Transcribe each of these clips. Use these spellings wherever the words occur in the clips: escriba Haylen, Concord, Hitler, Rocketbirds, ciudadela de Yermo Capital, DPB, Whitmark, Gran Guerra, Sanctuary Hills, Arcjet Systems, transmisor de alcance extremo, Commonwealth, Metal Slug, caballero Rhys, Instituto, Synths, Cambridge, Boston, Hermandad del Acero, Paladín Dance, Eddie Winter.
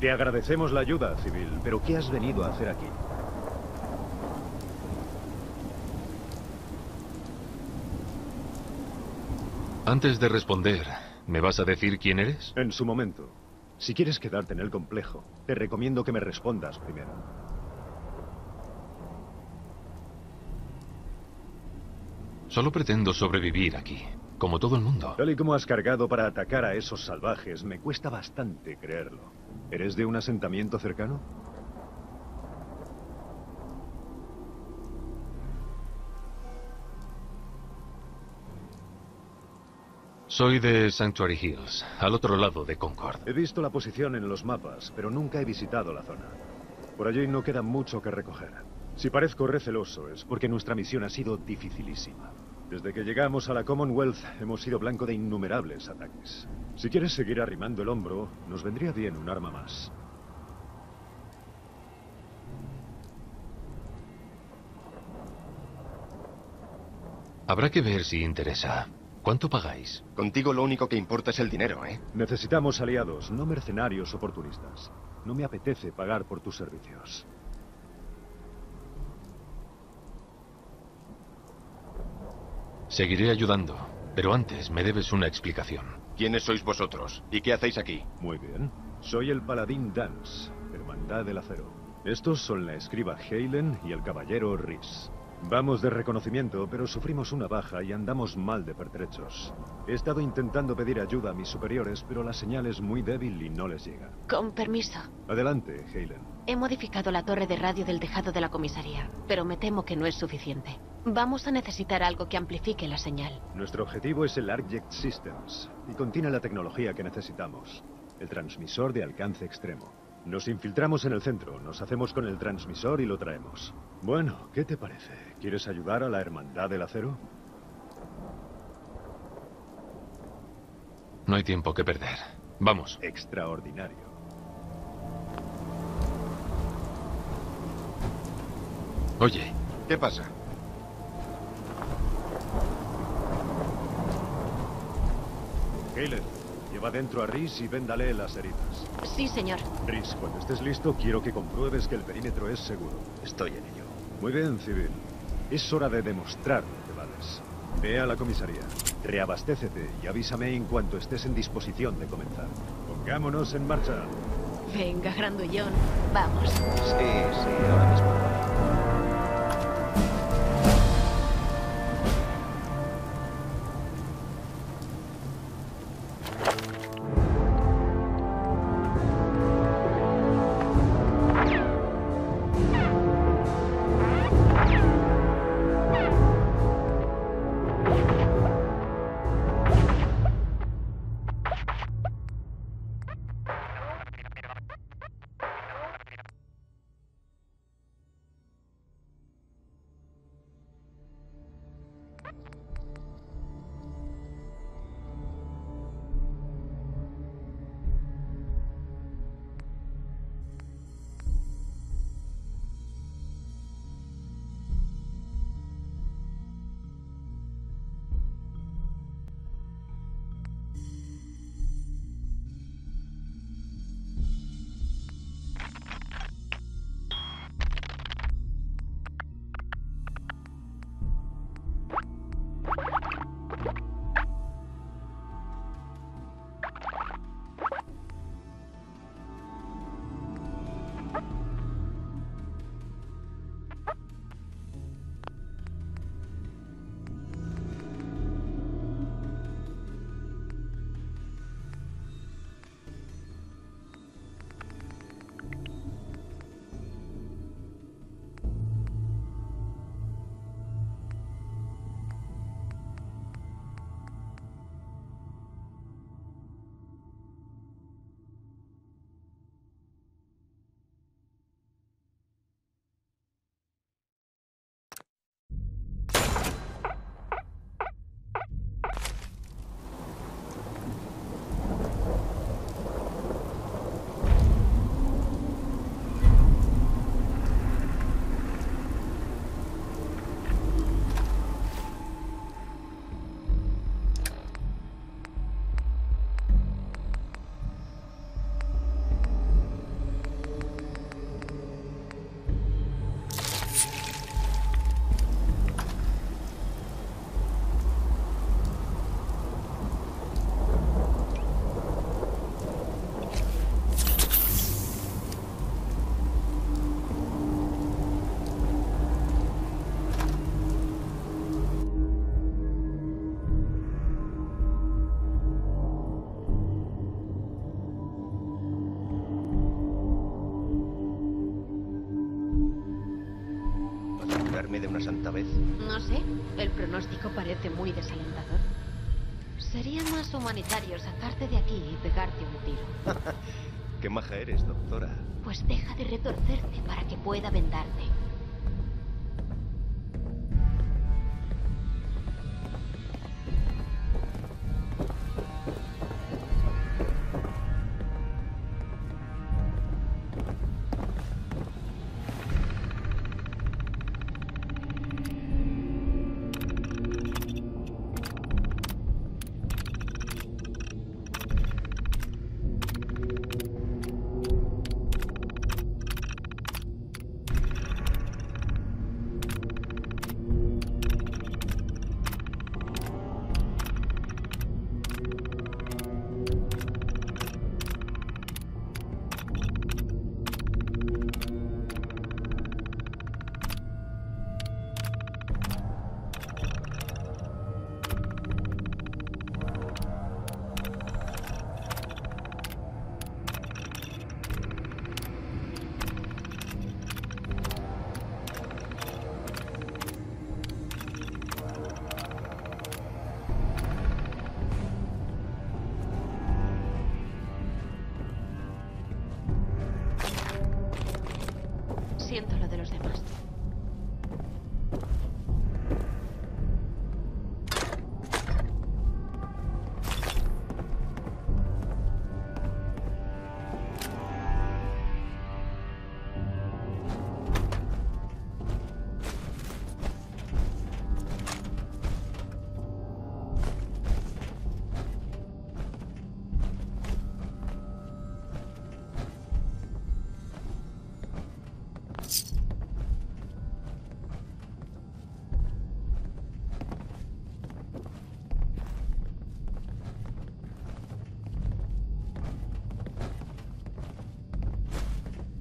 Te agradecemos la ayuda, civil, pero ¿qué has venido a hacer aquí? Antes de responder, ¿me vas a decir quién eres? En su momento. Si quieres quedarte en el complejo, te recomiendo que me respondas primero. Solo pretendo sobrevivir aquí, como todo el mundo. Tal y como has cargado para atacar a esos salvajes, me cuesta bastante creerlo. ¿Eres de un asentamiento cercano? Soy de Sanctuary Hills, al otro lado de Concord. He visto la posición en los mapas, pero nunca he visitado la zona. Por allí no queda mucho que recoger. Si parezco receloso es porque nuestra misión ha sido dificilísima. Desde que llegamos a la Commonwealth hemos sido blanco de innumerables ataques. Si quieres seguir arrimando el hombro, nos vendría bien un arma más. Habrá que ver si interesa. ¿Cuánto pagáis? Contigo lo único que importa es el dinero, ¿eh? Necesitamos aliados, no mercenarios oportunistas. No me apetece pagar por tus servicios. Seguiré ayudando, pero antes me debes una explicación. ¿Quiénes sois vosotros? ¿Y qué hacéis aquí? Muy bien. Soy el Paladín Dance, Hermandad del Acero. Estos son la escriba Haylen y el caballero Rhys. Vamos de reconocimiento, pero sufrimos una baja y andamos mal de pertrechos. He estado intentando pedir ayuda a mis superiores, pero la señal es muy débil y no les llega. Con permiso. Adelante, Haylen. He modificado la torre de radio del tejado de la comisaría, pero me temo que no es suficiente. Vamos a necesitar algo que amplifique la señal. Nuestro objetivo es el Arcjet Systems, y contiene la tecnología que necesitamos. El transmisor de alcance extremo. Nos infiltramos en el centro, nos hacemos con el transmisor y lo traemos. Bueno, ¿qué te parece? ¿Quieres ayudar a la Hermandad del Acero? No hay tiempo que perder. Vamos. Extraordinario. Oye, ¿qué pasa? Haylen, lleva dentro a Rhys y véndale las heridas. Sí, señor. Rhys, cuando estés listo, quiero que compruebes que el perímetro es seguro. Estoy en ello. Muy bien, civil. Es hora de demostrar que vales. Ve a la comisaría, reabastécete y avísame en cuanto estés en disposición de comenzar. Pongámonos en marcha. Venga, grandullón. Vamos. Sí, sí, ahora mismo. librarme de una santa vez? No sé, el pronóstico parece muy desalentador. Sería más humanitario sacarte de aquí y pegarte un tiro. Qué maja eres, doctora. Pues deja de retorcerte para que pueda vendarte.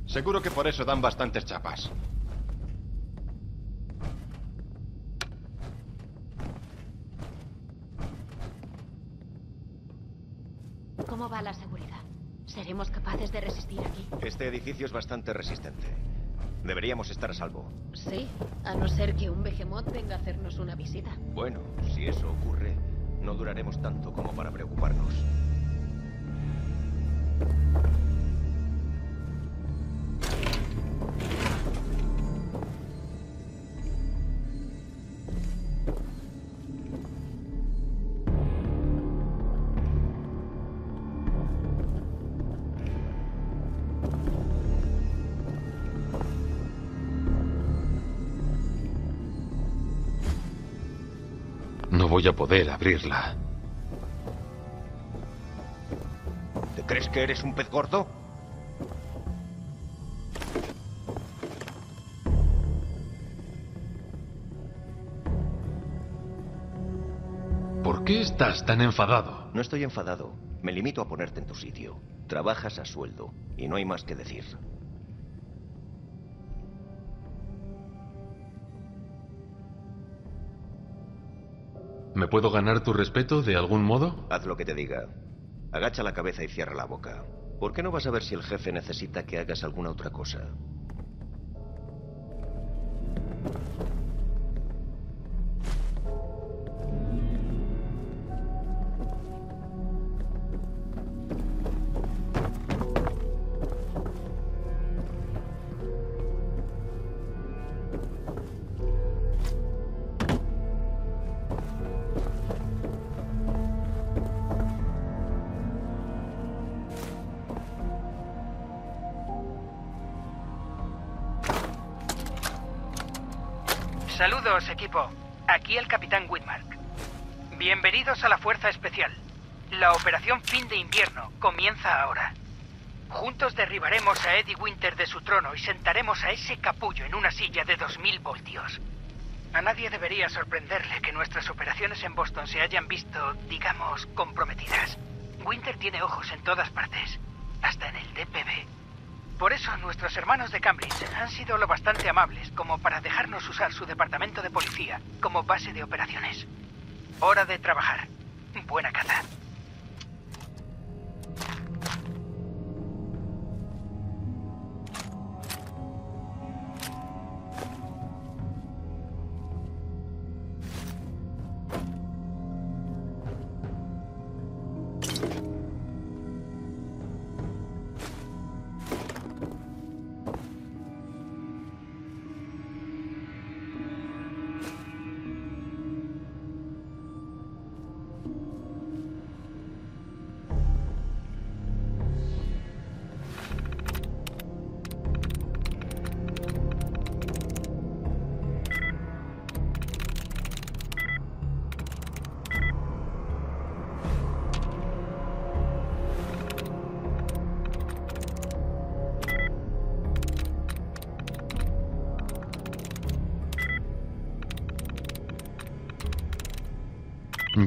Seguro que por eso dan bastantes chapas. ¿Cómo va la seguridad? ¿Seremos capaces de resistir aquí? Este edificio es bastante resistente. Deberíamos estar a salvo. Sí, a no ser que un behemoth venga a hacernos una visita. Bueno, si eso ocurre, no duraremos tanto como para preocuparnos. Voy a poder abrirla. ¿Te crees que eres un pez gordo? ¿Por qué estás tan enfadado? No estoy enfadado. Me limito a ponerte en tu sitio. Trabajas a sueldo y no hay más que decir. ¿Me puedo ganar tu respeto de algún modo? Haz lo que te diga. Agacha la cabeza y cierra la boca. ¿Por qué no vas a ver si el jefe necesita que hagas alguna otra cosa? Saludos, equipo. Aquí el Capitán Whitmark. Bienvenidos a la Fuerza Especial. La operación Fin de Invierno comienza ahora. Juntos derribaremos a Eddie Winter de su trono y sentaremos a ese capullo en una silla de 2000 voltios. A nadie debería sorprenderle que nuestras operaciones en Boston se hayan visto, digamos, comprometidas. Winter tiene ojos en todas partes, hasta en el DPB. Por eso, nuestros hermanos de Cambridge han sido lo bastante amables como para dejarnos usar su departamento de policía como base de operaciones. Hora de trabajar. Buena caza.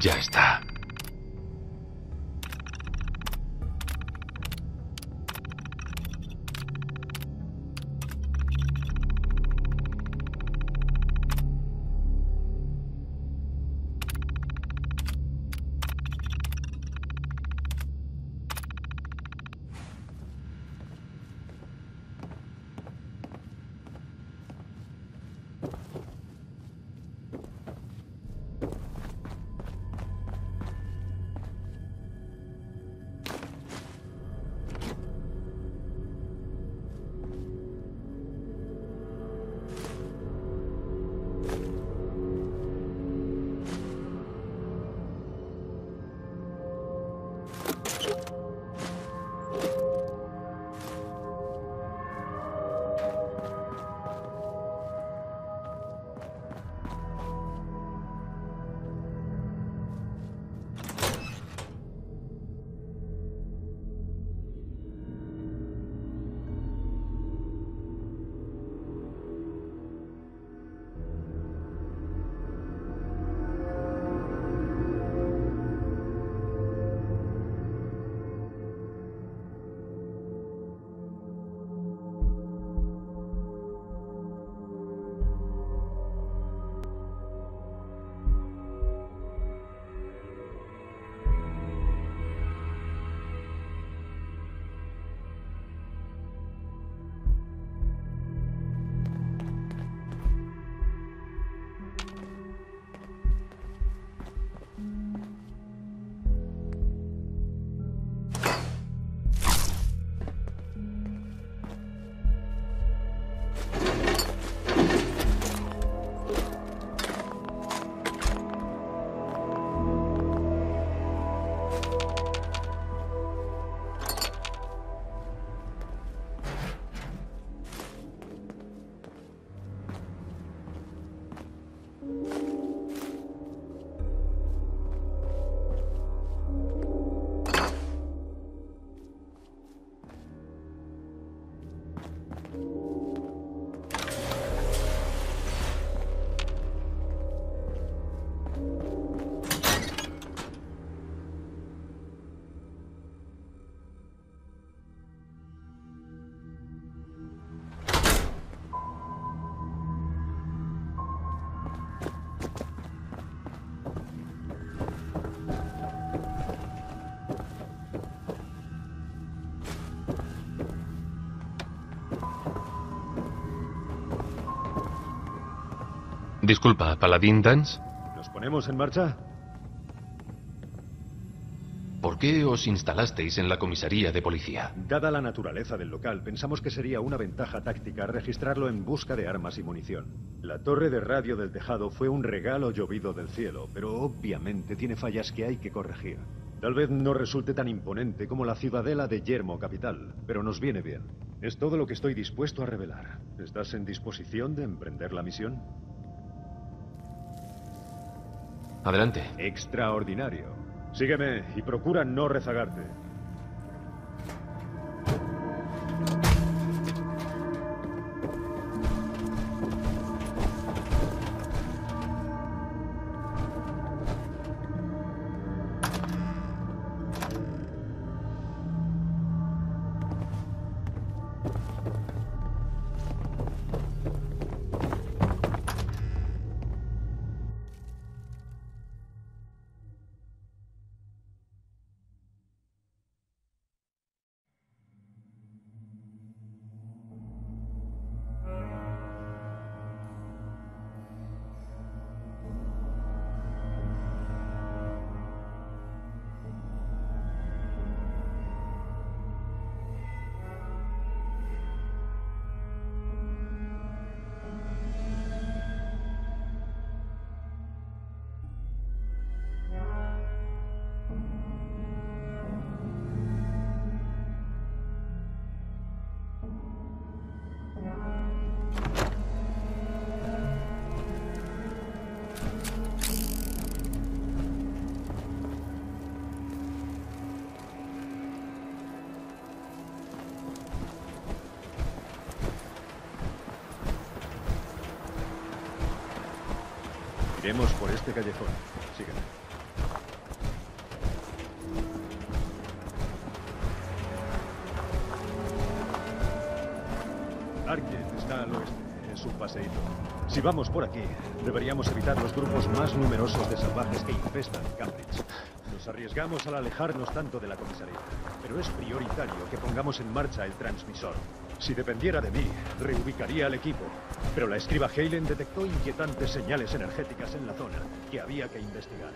Ya está. Disculpa, Paladín Dance. ¿Nos ponemos en marcha? ¿Por qué os instalasteis en la comisaría de policía? Dada la naturaleza del local, pensamos que sería una ventaja táctica registrarlo en busca de armas y munición. La torre de radio del tejado fue un regalo llovido del cielo, pero obviamente tiene fallas que hay que corregir. Tal vez no resulte tan imponente como la ciudadela de Yermo Capital, pero nos viene bien. Es todo lo que estoy dispuesto a revelar. ¿Estás en disposición de emprender la misión? Adelante. Extraordinario. Sígueme y procura no rezagarte. Iremos por este callejón. Sígueme. Arcjet está al oeste, es un paseíto. Si vamos por aquí, deberíamos evitar los grupos más numerosos de salvajes que infestan Cambridge. Nos arriesgamos al alejarnos tanto de la comisaría, pero es prioritario que pongamos en marcha el transmisor. Si dependiera de mí, reubicaría al equipo, pero la escriba Haylen detectó inquietantes señales energéticas en la zona que había que investigar.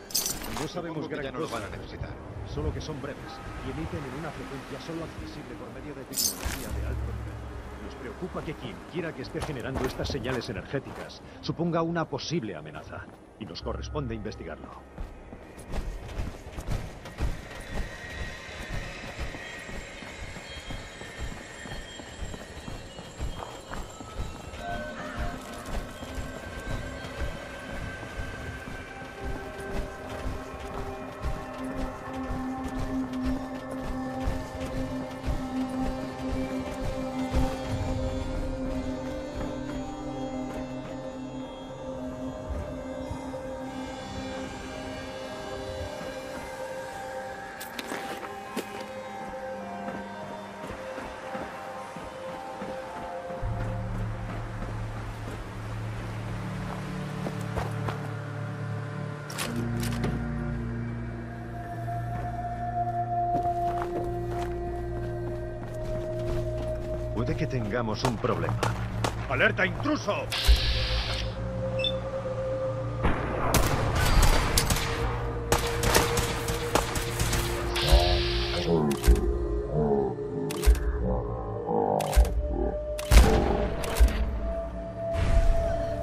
No sabemos gran cosa, van a necesitar, solo que son breves y emiten en una frecuencia solo accesible por medio de tecnología de alto nivel. Nos preocupa que quien quiera que esté generando estas señales energéticas suponga una posible amenaza, y nos corresponde investigarlo. Que tengamos un problema. ¡Alerta, intruso!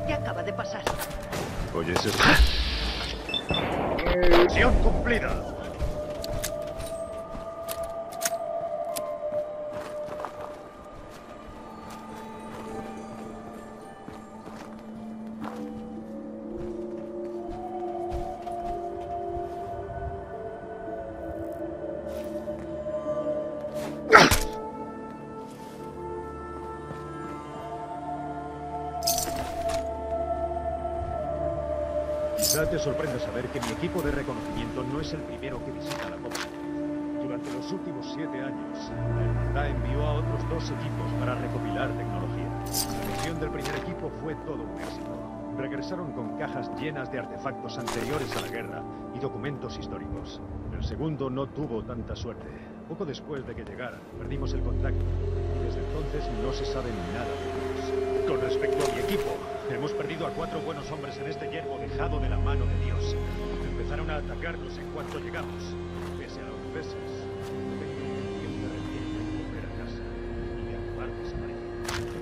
¿Qué acaba de pasar? ¿Oyes esto? ¡Misión cumplida! Quizá te sorprenda saber que mi equipo de reconocimiento no es el primero que visita la Commonwealth. Durante los últimos 7 años, la Hermandad envió a otros 2 equipos para recopilar tecnología. La misión del primer equipo fue todo un éxito. Regresaron con cajas llenas de artefactos anteriores a la guerra y documentos históricos. El segundo no tuvo tanta suerte. Poco después de que llegaran, perdimos el contacto y desde entonces no se sabe nada de ellos. Con respecto a mi equipo, hemos perdido a 4 buenos hombres en este yermo dejado de la mano de Dios. Empezaron a atacarnos en cuanto llegamos. Pese a los peces, tengo el tiempo de retirar y volver a casa y de acabar a la hermandad.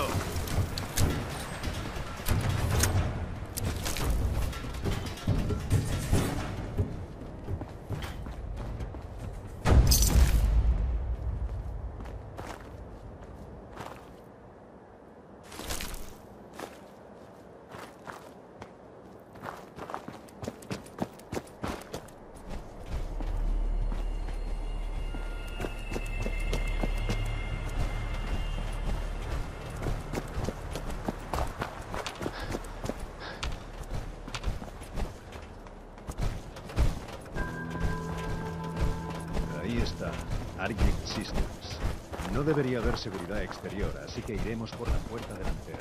¡Rápido! Arcjet Systems. No debería haber seguridad exterior, así que iremos por la puerta delantera.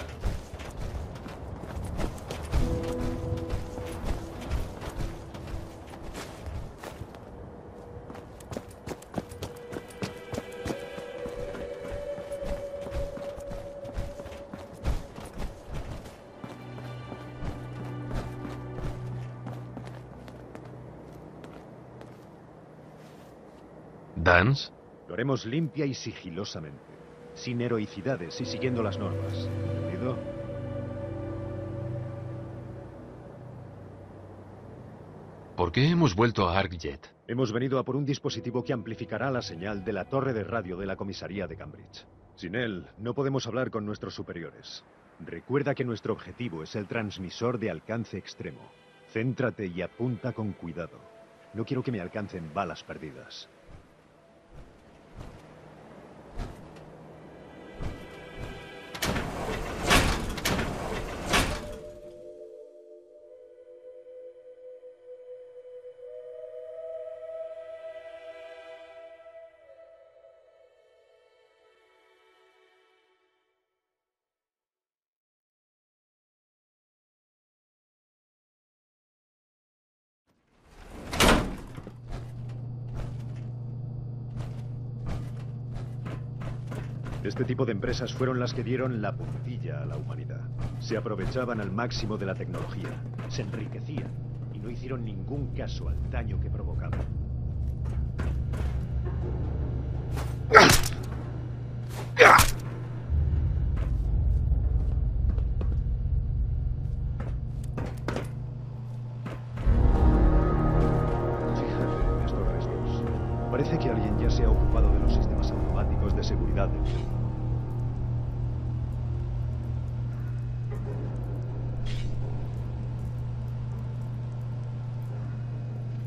¿Dance? Lo haremos limpia y sigilosamente, sin heroicidades y siguiendo las normas. ¿Entendido? ¿Por qué hemos vuelto a Arcjet? Hemos venido a por un dispositivo que amplificará la señal de la torre de radio de la comisaría de Cambridge. Sin él, no podemos hablar con nuestros superiores. Recuerda que nuestro objetivo es el transmisor de alcance extremo. Céntrate y apunta con cuidado. No quiero que me alcancen balas perdidas. Este tipo de empresas fueron las que dieron la puntilla a la humanidad. Se aprovechaban al máximo de la tecnología, se enriquecían y no hicieron ningún caso al daño que provocaban. Fíjate en estos restos. Parece que alguien ya se ha ocupado de los sistemas automáticos de seguridad del mundo.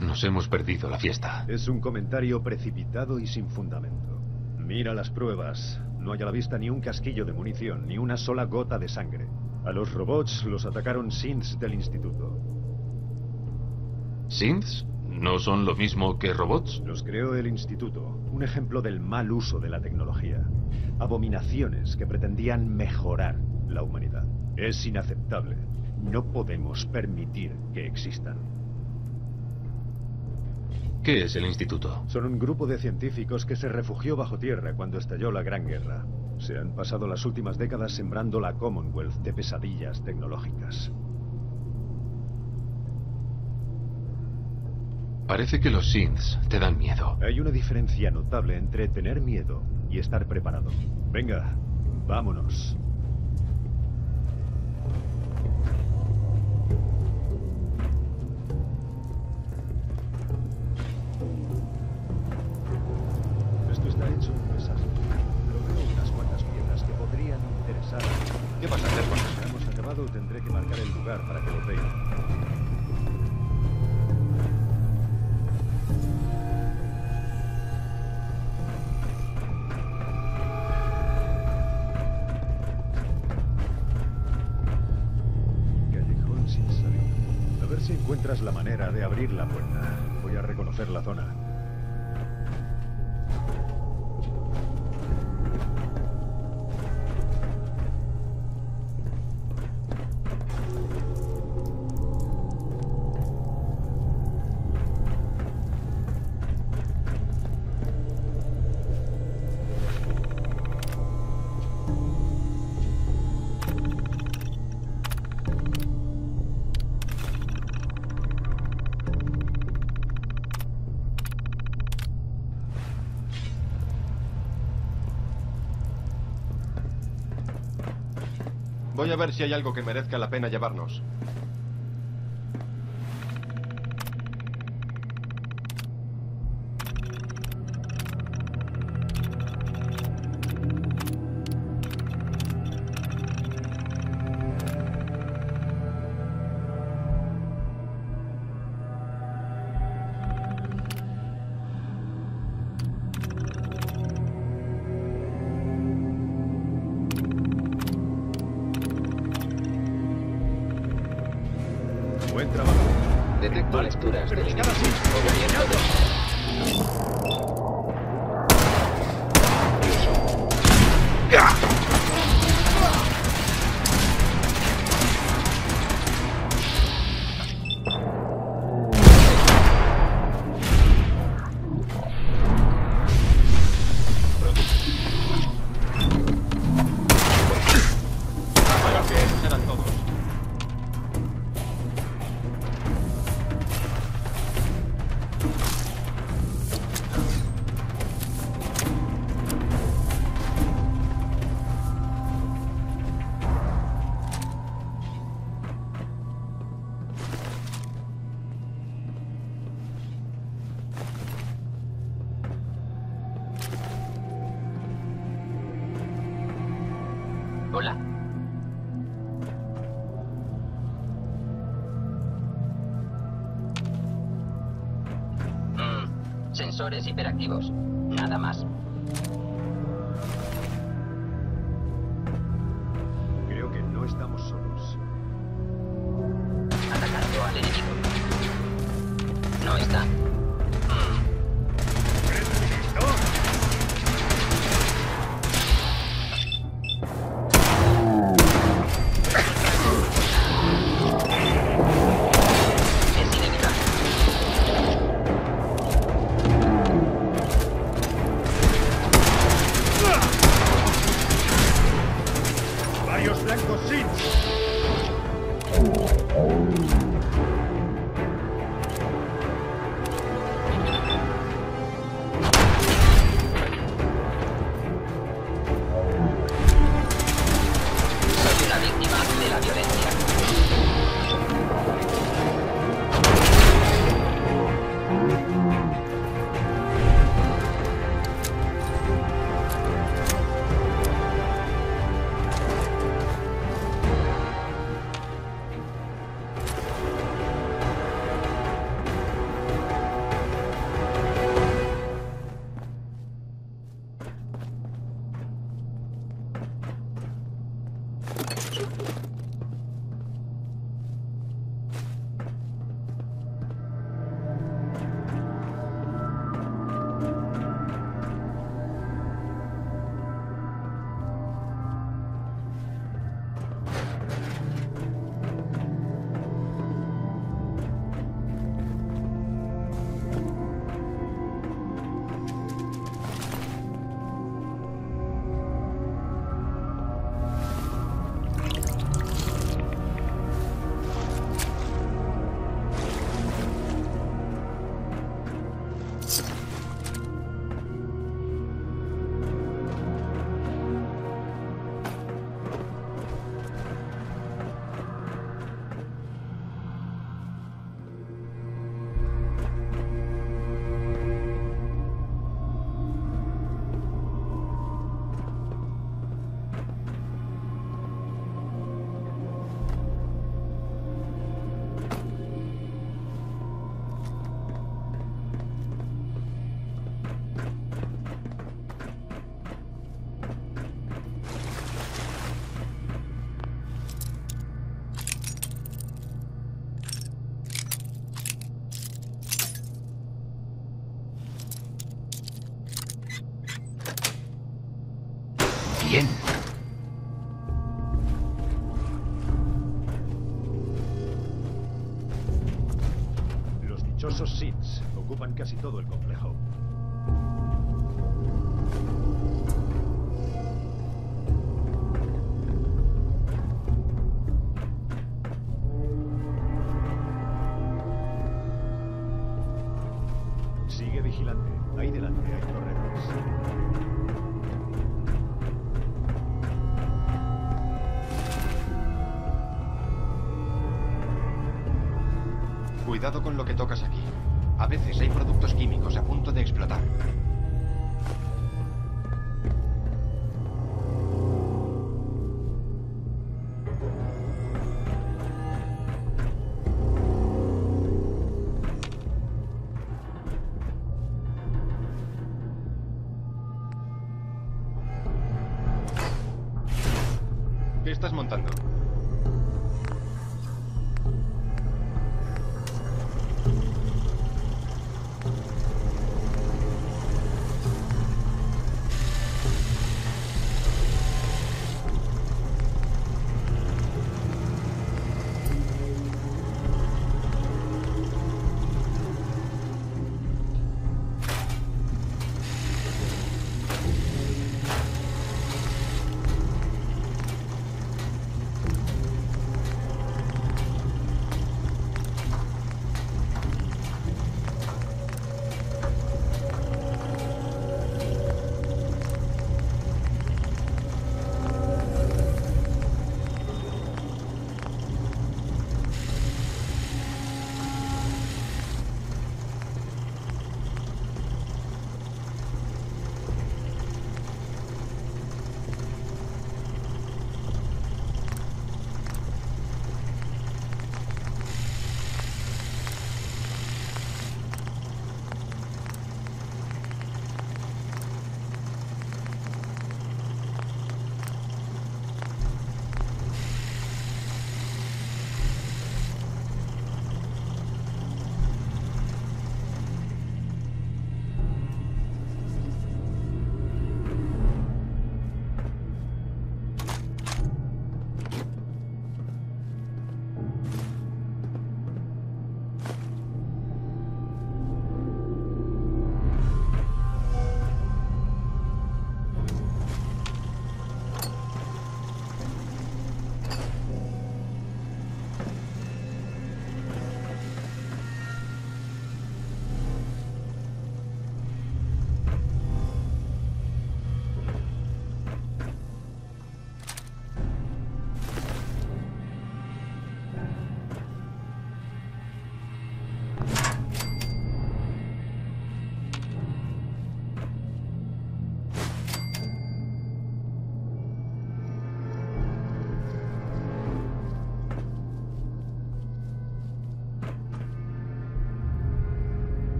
Nos hemos perdido la fiesta. Es un comentario precipitado y sin fundamento. Mira las pruebas. No hay a la vista ni un casquillo de munición, ni una sola gota de sangre. A los robots los atacaron Synths del Instituto. ¿Synths? ¿No son lo mismo que robots? Los creó el Instituto. Un ejemplo del mal uso de la tecnología. Abominaciones que pretendían mejorar la humanidad. Es inaceptable. No podemos permitir que existan. ¿Qué es el Instituto? Son un grupo de científicos que se refugió bajo tierra cuando estalló la Gran Guerra. Se han pasado las últimas décadas sembrando la Commonwealth de pesadillas tecnológicas. Parece que los Synths te dan miedo. Hay una diferencia notable entre tener miedo y estar preparado. Venga, vámonos. Tendré que marcar el lugar para que lo vean. Callejón sin salida. A ver si encuentras la manera de abrir la puerta. Voy a reconocer la zona. Voy a ver si hay algo que merezca la pena llevarnos. Sensores hiperactivos, nada más. Creo que no estamos solos. Atacando al enemigo. No está. Esos Synths ocupan casi todo el complejo. Sigue vigilante. Ahí delante hay torretas. Cuidado con lo que tocas aquí. A veces hay productos químicos a punto de explotar. ¿Qué estás montando?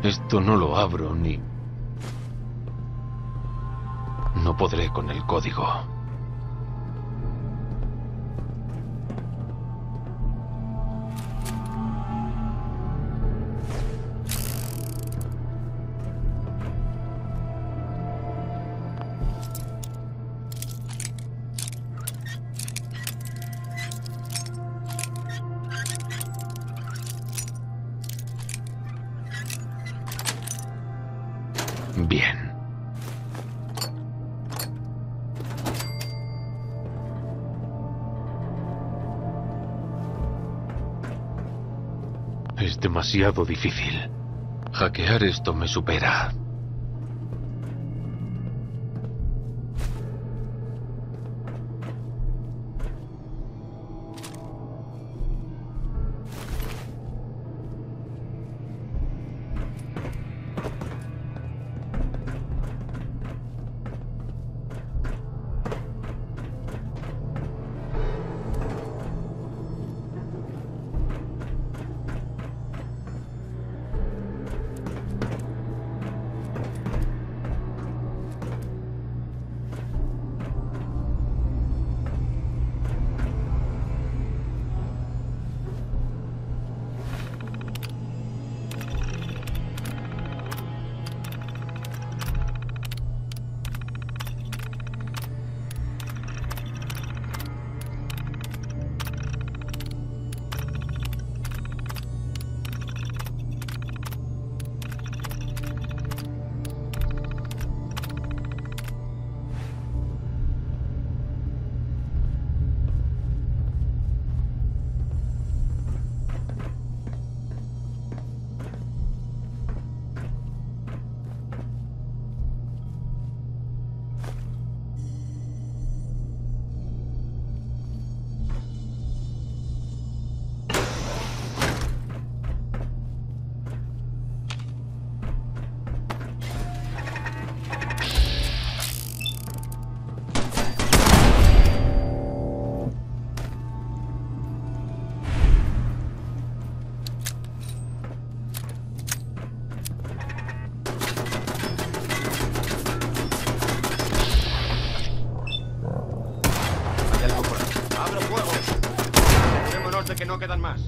Esto no lo abro ni... No podré con el código. Demasiado difícil. Hackear esto me supera. ¡Abro fuego! Vémonos de que no quedan más.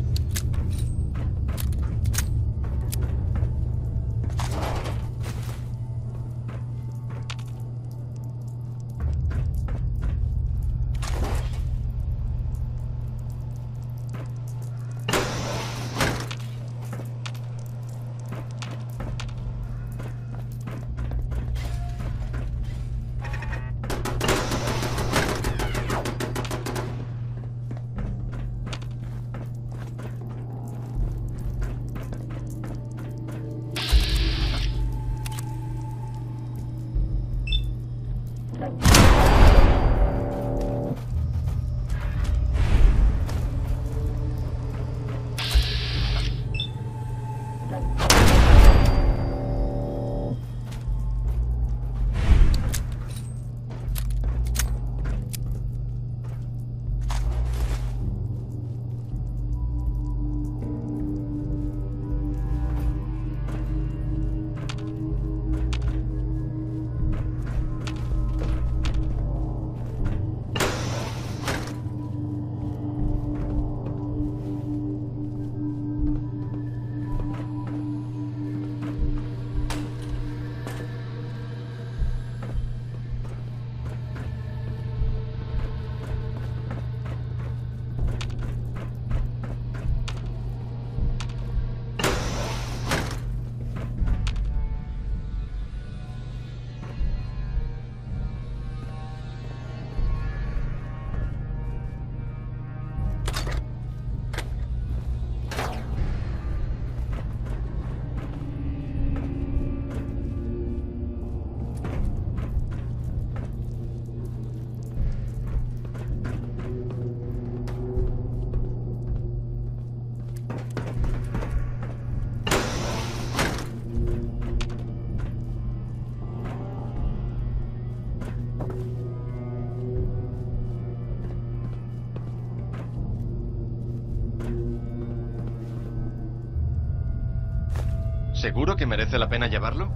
¿Seguro que merece la pena llevarlo?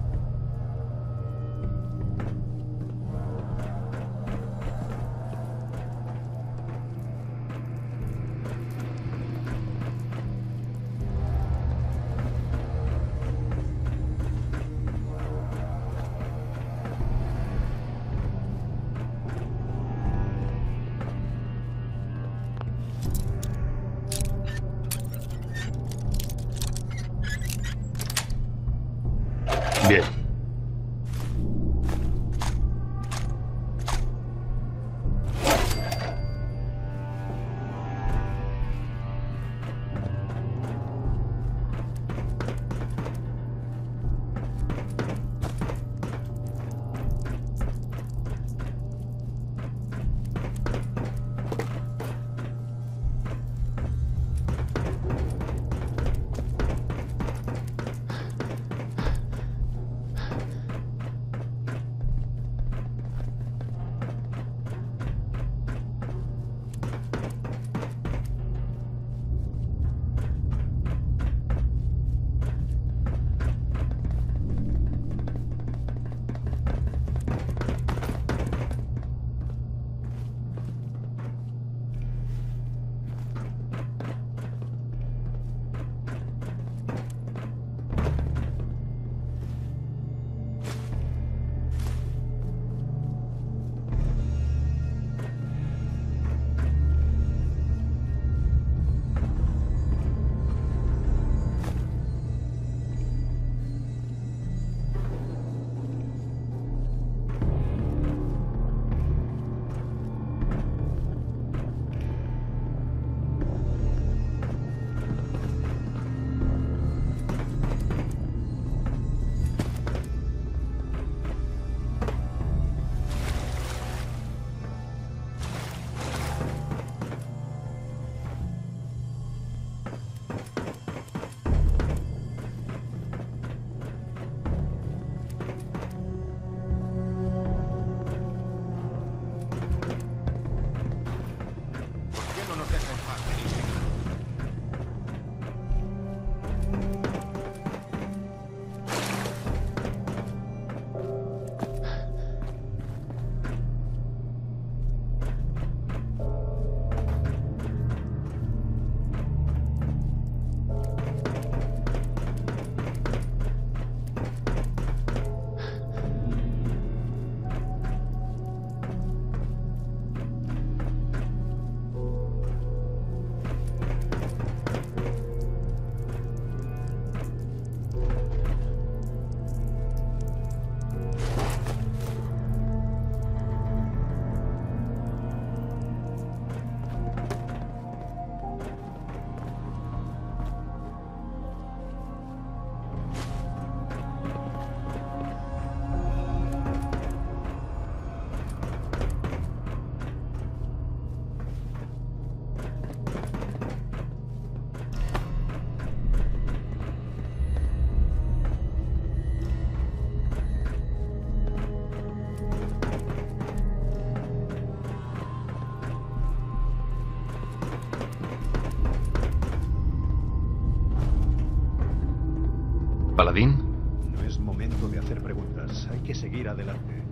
Bien. paladín? No es momento de hacer preguntas, hay que seguir adelante.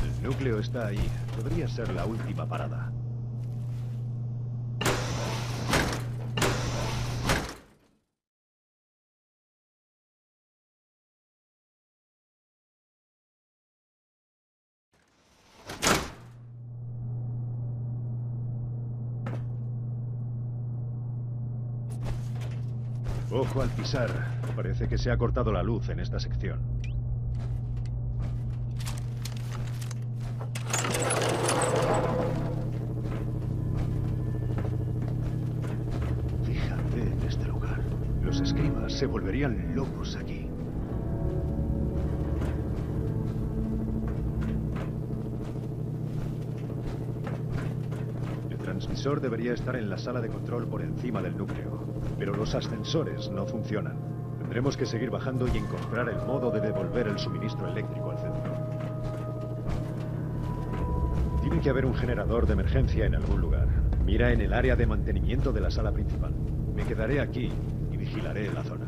El núcleo está ahí. Podría ser la última parada. Ojo al pisar. Parece que se ha cortado la luz en esta sección. Se volverían locos aquí. El transmisor debería estar en la sala de control por encima del núcleo, pero los ascensores no funcionan. Tendremos que seguir bajando y encontrar el modo de devolver el suministro eléctrico al centro. Tiene que haber un generador de emergencia en algún lugar. Mira en el área de mantenimiento de la sala principal. Me quedaré aquí y vigilaré la zona.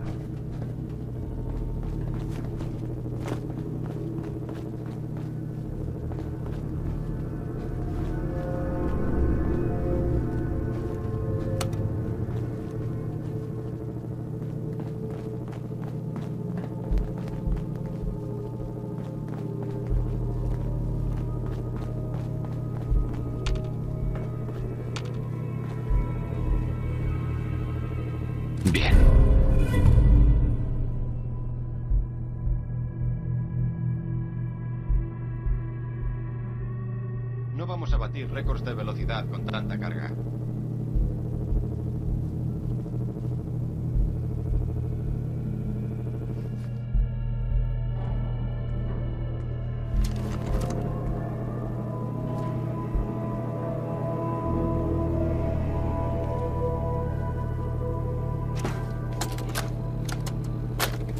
Récords de velocidad con tanta carga.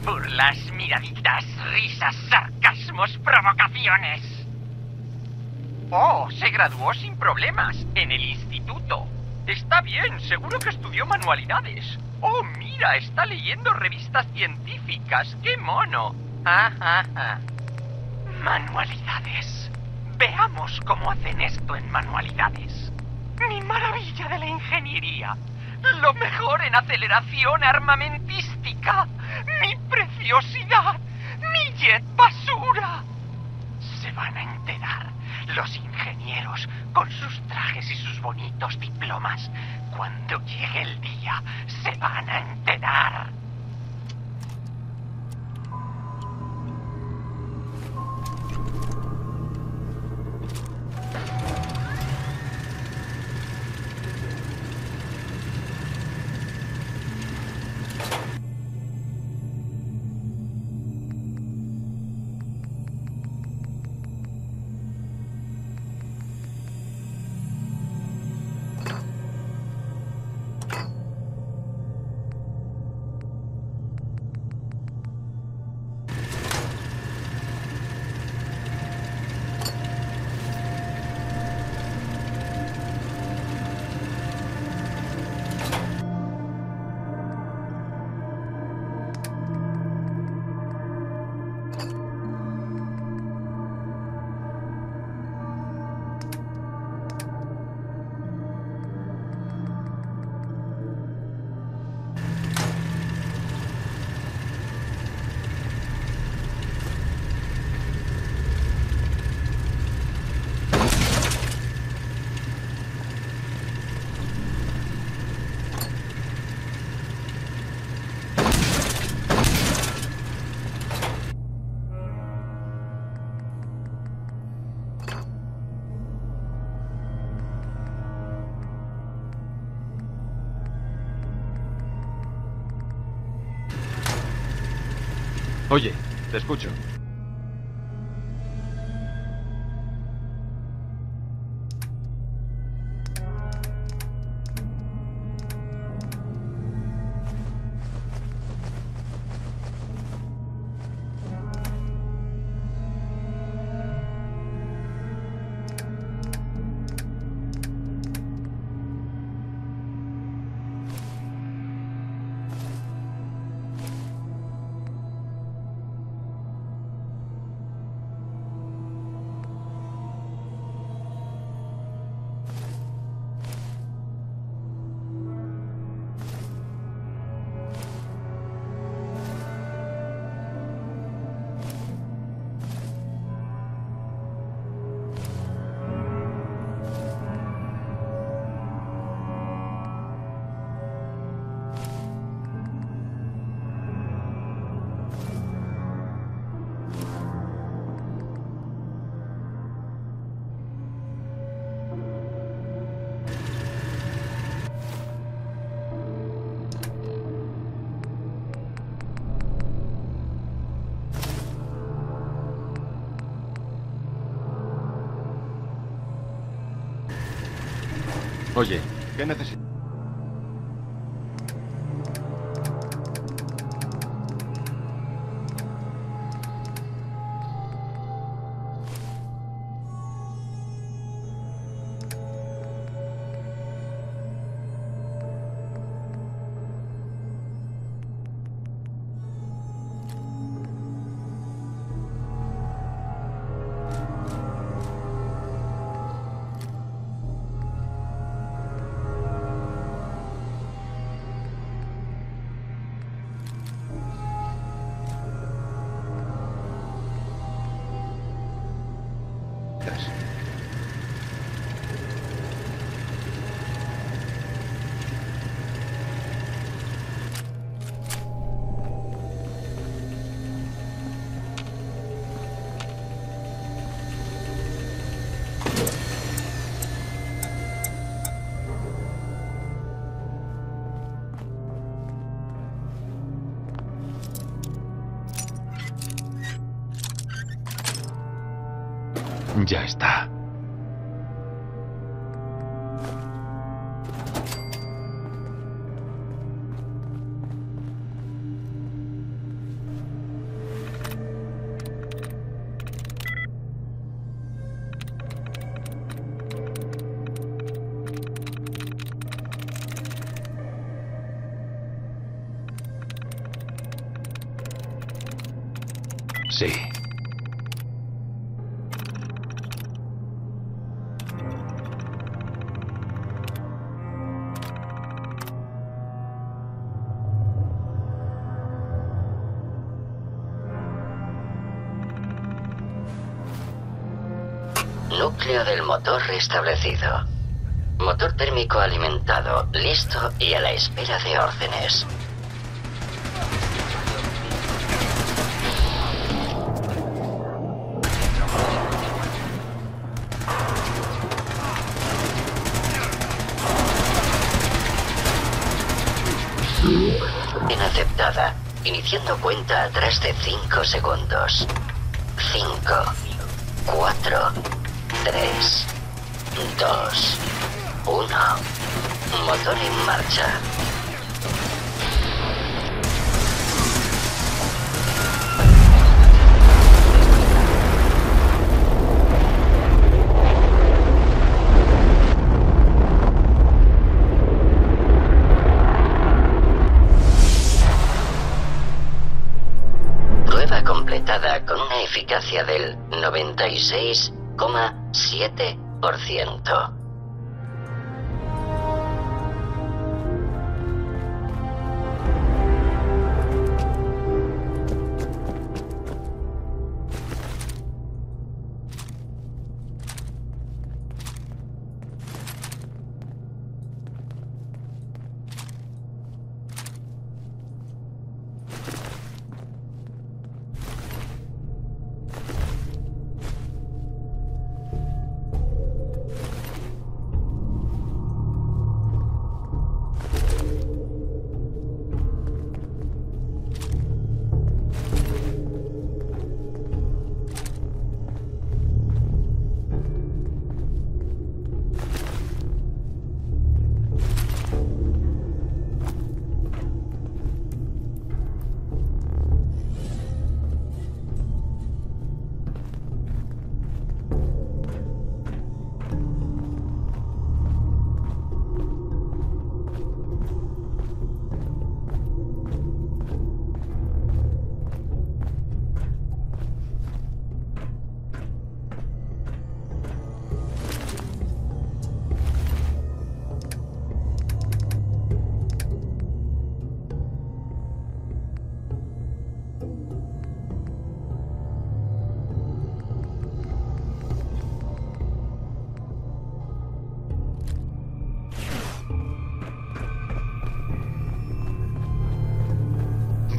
Burlas, miraditas, risas, sarcasmos, provocaciones. Oh, se graduó sin problemas, en el instituto. Está bien, seguro que estudió manualidades. Oh, mira, está leyendo revistas científicas, qué mono. Manualidades. Veamos cómo hacen esto en manualidades. Mi maravilla de la ingeniería. Lo mejor en aceleración armamentística. Mi preciosidad. Mi jet basura. Se van a enterar. Los ingenieros, con sus trajes y sus bonitos diplomas, cuando llegue el día, Oye, te escucho. Oye, ¿qué necesitas? Ya está. Sí. Núcleo del motor restablecido. Motor térmico alimentado, listo y a la espera de órdenes. Bien aceptada. Iniciando cuenta atrás de 5 segundos. 5, 4, 3, 2, 1. Motor en marcha. Prueba completada con una eficacia del 96,7%.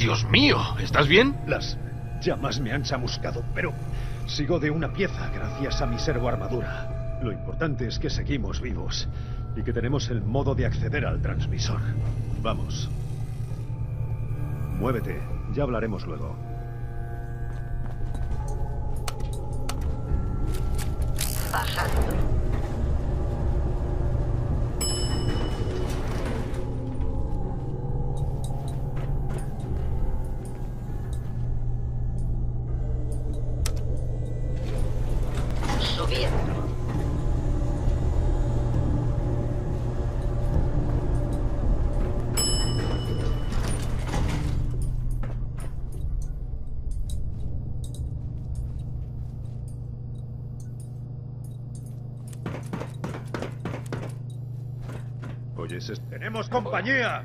Dios mío, ¿estás bien? Las llamas me han chamuscado, pero sigo de una pieza gracias a mi servoarmadura. Lo importante es que seguimos vivos y que tenemos el modo de acceder al transmisor. Vamos. Muévete, ya hablaremos luego. Bajando. ¡Tenemos compañía!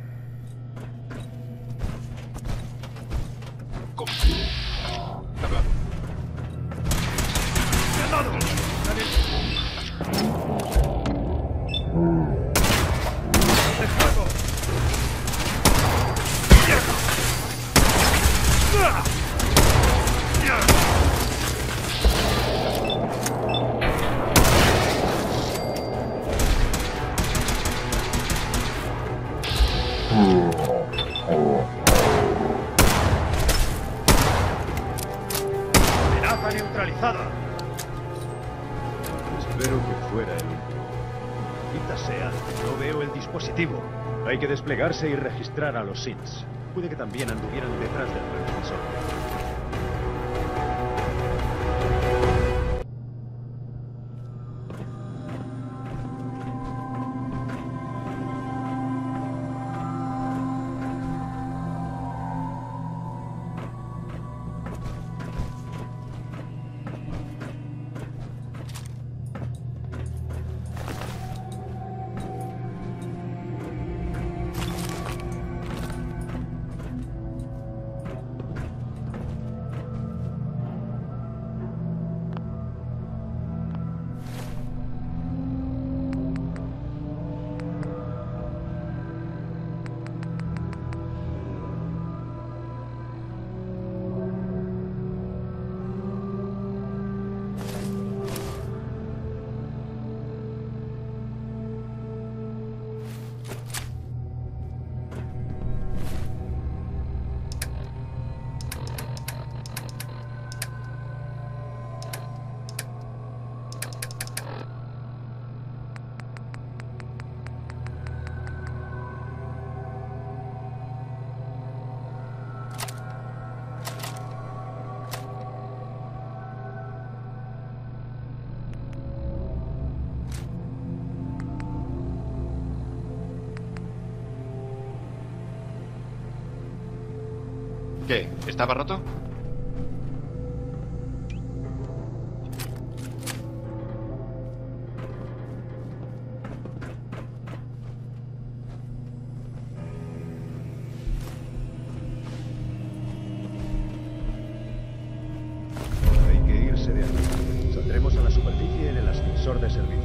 Hay que desplegarse y registrar a los Synths. Puede que también anduvieran detrás del transmisor. ¿Qué? ¿Estaba roto? Hay que irse de aquí. Saldremos a la superficie en el ascensor de servicio.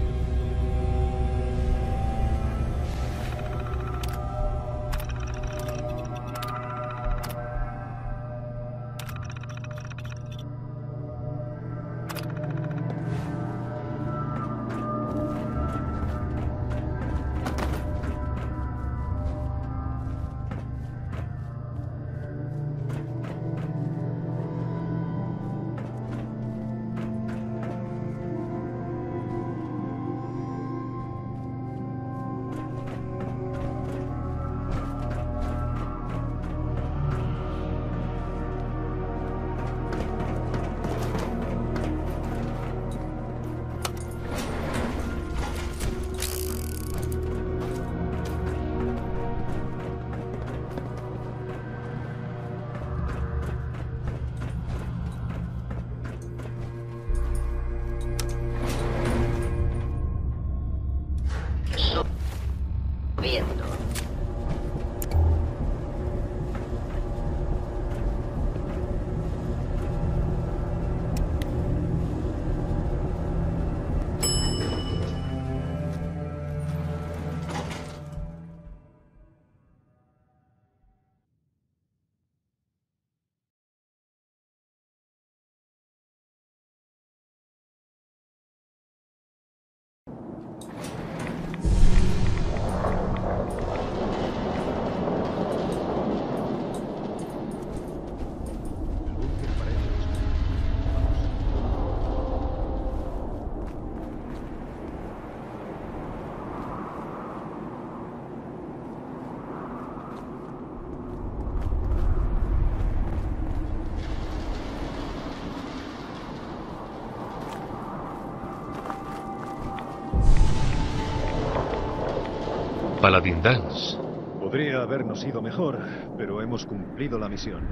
Paladín Dance. Podría habernos ido mejor, pero hemos cumplido la misión.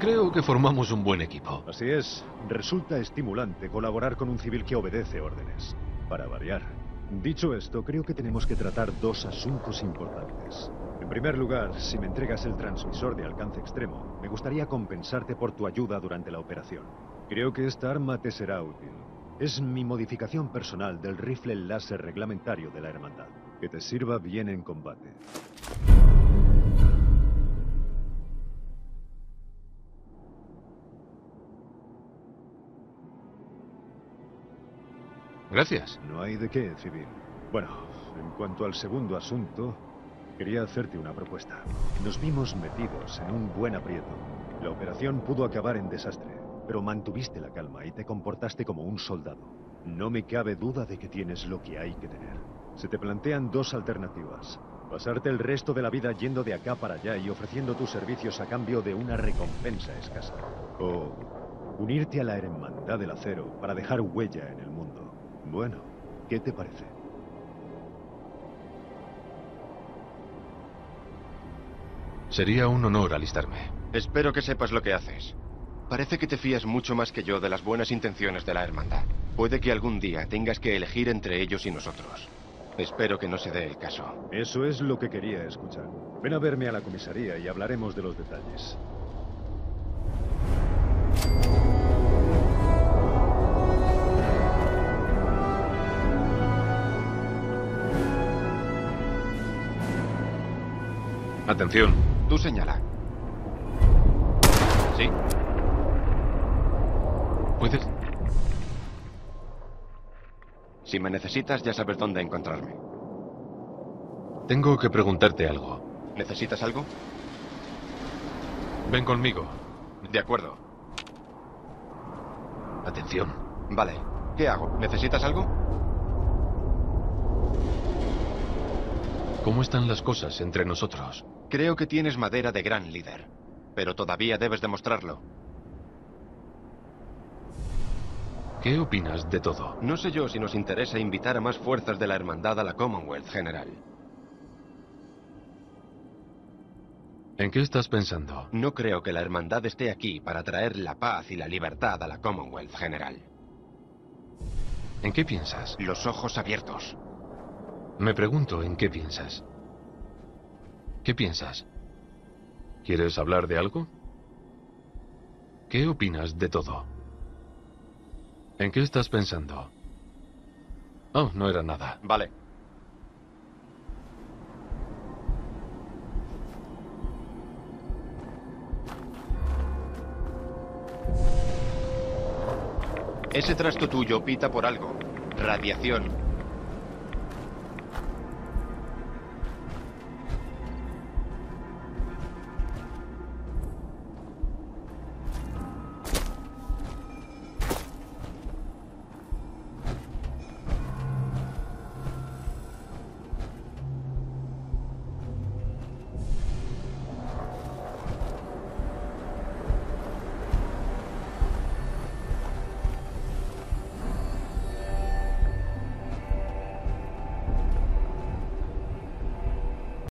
Creo que formamos un buen equipo. Así es. Resulta estimulante colaborar con un civil que obedece órdenes. Para variar. Dicho esto, creo que tenemos que tratar dos asuntos importantes. En primer lugar, si me entregas el transmisor de alcance extremo, me gustaría compensarte por tu ayuda durante la operación. Creo que esta arma te será útil. Es mi modificación personal del rifle láser reglamentario de la Hermandad. Que te sirva bien en combate. Gracias. No hay de qué, civil. Bueno, en cuanto al segundo asunto, quería hacerte una propuesta. Nos vimos metidos en un buen aprieto. La operación pudo acabar en desastre, pero mantuviste la calma y te comportaste como un soldado. No me cabe duda de que tienes lo que hay que tener. Se te plantean dos alternativas. Pasarte el resto de la vida yendo de acá para allá y ofreciendo tus servicios a cambio de una recompensa escasa. O unirte a la Hermandad del Acero para dejar huella en el mundo. Bueno, ¿qué te parece? Sería un honor alistarme. Espero que sepas lo que haces. Parece que te fías mucho más que yo de las buenas intenciones de la Hermandad. Puede que algún día tengas que elegir entre ellos y nosotros. Espero que no se dé el caso. Eso es lo que quería escuchar. Ven a verme a la comisaría y hablaremos de los detalles. Atención. Tú señala. Sí. ¿Puedes? Si me necesitas, ya sabes dónde encontrarme. Tengo que preguntarte algo. ¿Necesitas algo? Ven conmigo. De acuerdo. Atención. Vale. ¿Qué hago? ¿Necesitas algo? ¿Cómo están las cosas entre nosotros? Creo que tienes madera de gran líder, pero todavía debes demostrarlo. ¿Qué opinas de todo? No sé yo si nos interesa invitar a más fuerzas de la Hermandad a la Commonwealth, general. ¿En qué estás pensando? No creo que la Hermandad esté aquí para traer la paz y la libertad a la Commonwealth, general. ¿En qué piensas? Los ojos abiertos. Me pregunto en qué piensas. ¿Qué piensas? ¿Quieres hablar de algo? ¿Qué opinas de todo? ¿En qué estás pensando? Oh, no era nada. Vale. Ese trasto tuyo pita por algo. Radiación.